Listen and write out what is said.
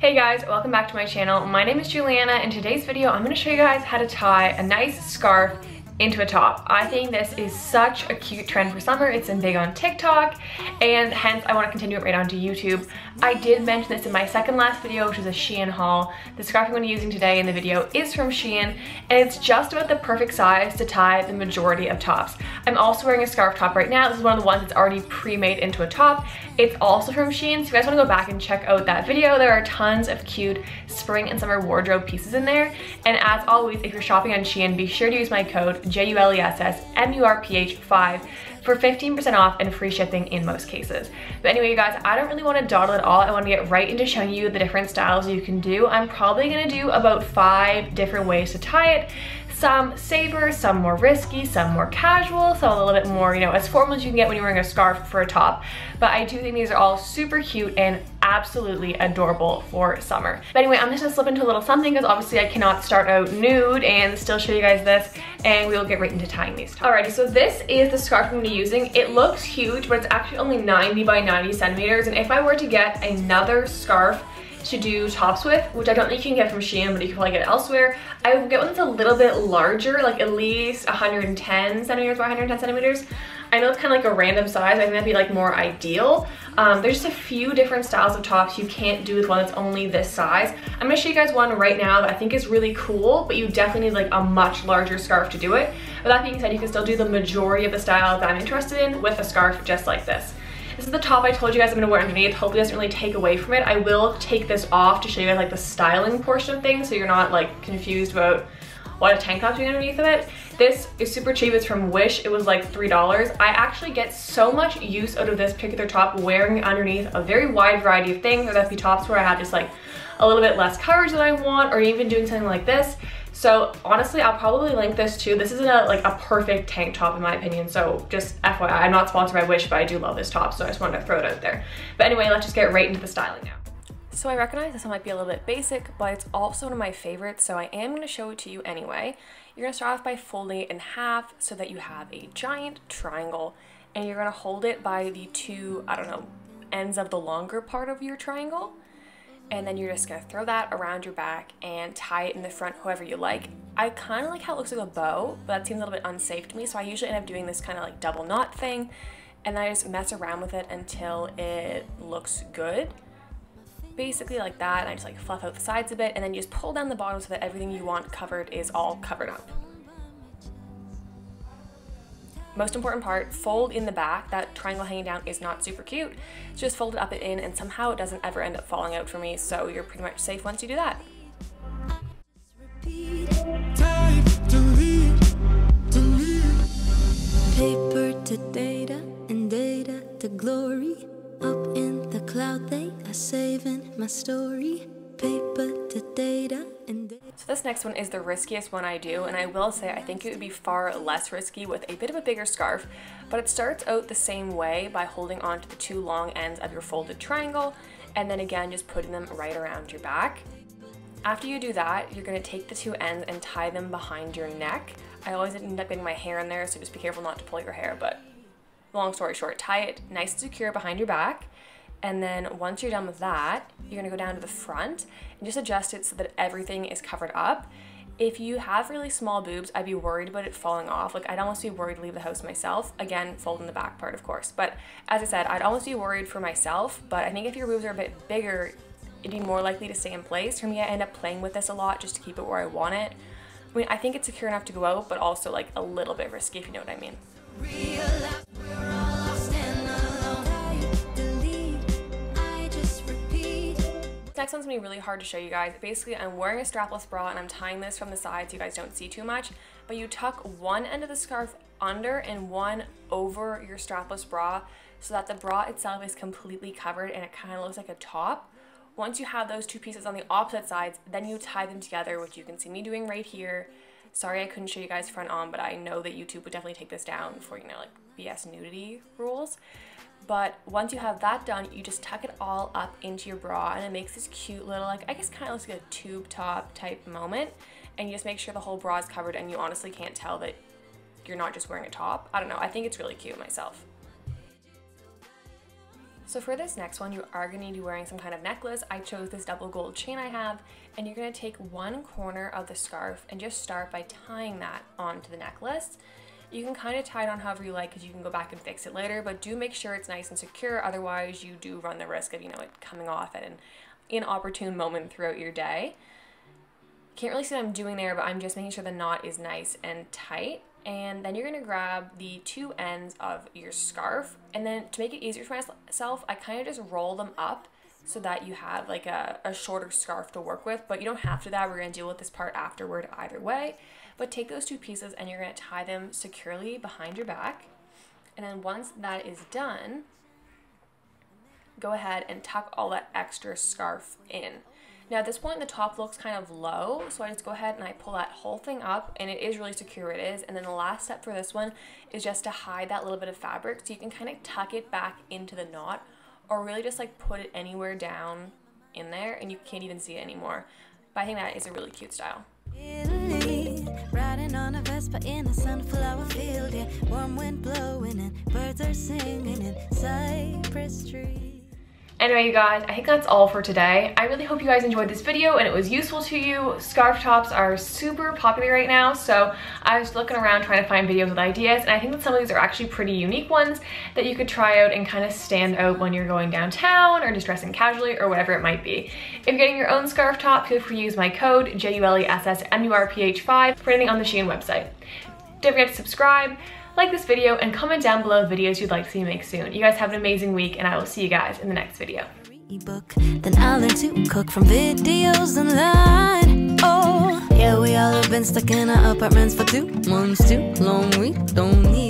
Hey guys, welcome back to my channel. My name is Juliana, and today's video I'm going to show you guys how to tie a nice scarf into a top. I think this is such a cute trend for summer. It's been big on TikTok, and hence I want to continue it right onto YouTube. I did mention this in my second last video, which is a Shein haul. The scarf I'm going to be using today in the video is from Shein, and it's just about the perfect size to tie the majority of tops. I'm also wearing a scarf top right now. This is one of the ones that's already pre-made into a top. It's also from Shein, so if you guys want to go back and check out that video, there are tons of cute spring and summer wardrobe pieces in there. And as always, if you're shopping on Shein, be sure to use my code JULESSMURPH5 for 15% off and free shipping in most cases. But anyway, you guys, I don't really want to dawdle at all. I want to get right into showing you the different styles you can do. I'm probably going to do about 5 different ways to tie it. Some safer, some more risky, some more casual, some a little bit more, you know, as formal as you can get when you're wearing a scarf for a top. But I do think these are all super cute and absolutely adorable for summer. But anyway, I'm just gonna slip into a little something because obviously I cannot start out nude and still show you guys this, and we will get right into tying these tops. Alrighty, so this is the scarf I'm gonna be using. It looks huge, but it's actually only 90 by 90 centimeters. And if I were to get another scarf to do tops with, which I don't think you can get from Shein, but you can probably get it elsewhere, I would get one that's a little bit larger, like at least 110 centimeters by 110 centimeters. I know it's kind of like a random size, but I think that'd be like more ideal. There's just a few different styles of tops you can't do with one that's only this size. I'm gonna show you guys one right now that I think is really cool, but you definitely need like a much larger scarf to do it. With that being said, you can still do the majority of the styles that I'm interested in with a scarf just like this. This is the top I told you guys I'm gonna wear underneath. Hopefully it doesn't really take away from it. I will take this off to show you guys like the styling portion of things so you're not like confused about what a tank top doing underneath of it. This is super cheap, it's from Wish, it was like $3. I actually get so much use out of this particular top wearing underneath a very wide variety of things, or that'd be tops where I have just like a little bit less coverage than I want, or even doing something like this. So honestly, I'll probably link this too. This isn't like a perfect tank top in my opinion, so just FYI, I'm not sponsored by Wish, but I do love this top, so I just wanted to throw it out there. But anyway, let's just get right into the styling now. So I recognize this one might be a little bit basic, but it's also one of my favorites, so I am going to show it to you anyway. You're going to start off by folding it in half so that you have a giant triangle, and you're going to hold it by the two, I don't know, ends of the longer part of your triangle. And then you're just gonna throw that around your back and tie it in the front however you like. I kind of like how it looks like a bow, but that seems a little bit unsafe to me, so I usually end up doing this kind of like double knot thing, and I just mess around with it until it looks good. Basically like that, and I just like fluff out the sides a bit, and then you just pull down the bottom so that everything you want covered is all covered up. Most important part, fold in the back. That triangle hanging down is not super cute. So just fold it up and in, and somehow it doesn't ever end up falling out for me, so you're pretty much safe once you do that. Paper to data and data to glory. Up in the cloud they are saving my story. Paper to data and data. So this next one is the riskiest one I do, and I will say I think it would be far less risky with a bit of a bigger scarf, but it starts out the same way by holding on to the two long ends of your folded triangle, and then again just putting them right around your back. After you do that, you're going to take the two ends and tie them behind your neck. I always end up getting my hair in there, so just be careful not to pull your hair, but long story short, tie it nice and secure behind your back. And then once you're done with that, you're gonna go down to the front and just adjust it so that everything is covered up. If you have really small boobs, I'd be worried about it falling off. Like, I'd almost be worried to leave the house myself. Again, fold in the back part, of course. But as I said, I'd almost be worried for myself, but I think if your boobs are a bit bigger, it'd be more likely to stay in place. For me, I end up playing with this a lot just to keep it where I want it. I mean, I think it's secure enough to go out, but also like a little bit risky, if you know what I mean. Next one's gonna be really hard to show you guys. Basically, I'm wearing a strapless bra and I'm tying this from the sides so you guys don't see too much, but you tuck one end of the scarf under and one over your strapless bra so that the bra itself is completely covered and it kind of looks like a top. Once you have those two pieces on the opposite sides, then you tie them together, which you can see me doing right here. Sorry I couldn't show you guys front on, but I know that YouTube would definitely take this down for, you know, like BS nudity rules. But once you have that done, you just tuck it all up into your bra and it makes this cute little, like, I guess kind of looks like a tube top type moment. And you just make sure the whole bra is covered and you honestly can't tell that you're not just wearing a top. I don't know, I think it's really cute myself. So for this next one, you are going to be wearing some kind of necklace. I chose this double gold chain I have, and you're going to take one corner of the scarf and just start by tying that onto the necklace. You can kind of tie it on however you like because you can go back and fix it later, but do make sure it's nice and secure. Otherwise, you do run the risk of, it coming off at an inopportune moment throughout your day. Can't really see what I'm doing there, but I'm just making sure the knot is nice and tight. And then you're going to grab the two ends of your scarf, and then to make it easier for myself, I kind of just roll them up so that you have like a shorter scarf to work with, but you don't have to. That we're going to deal with this part afterward either way, but take those two pieces and you're going to tie them securely behind your back. And then once that is done, go ahead and tuck all that extra scarf in. Now at this point, the top looks kind of low, so I just go ahead and I pull that whole thing up, and it is really secure, it is. And then the last step for this one is just to hide that little bit of fabric, so you can kind of tuck it back into the knot, or really just like put it anywhere down in there, and you can't even see it anymore. But I think that is a really cute style. Riding on a Vespa in a sunflower field, yeah. Warm wind blowing and birds are singing in cypress trees. Anyway, you guys, I think that's all for today. I really hope you guys enjoyed this video and it was useful to you. Scarf tops are super popular right now, so I was looking around trying to find videos with ideas, and I think that some of these are actually pretty unique ones that you could try out and kind of stand out when you're going downtown or just dressing casually or whatever it might be. If you're getting your own scarf top, feel free to use my code JULESSMURPH5 for anything on the Shein website. Don't forget to subscribe, like this video, and comment down below videos you'd like to see me make soon. You guys have an amazing week, and I will see you guys in the next video. Then I'll learn to cook from videos online. Oh, yeah, we all have been stuck in our apartments for 2 months too long. We don't need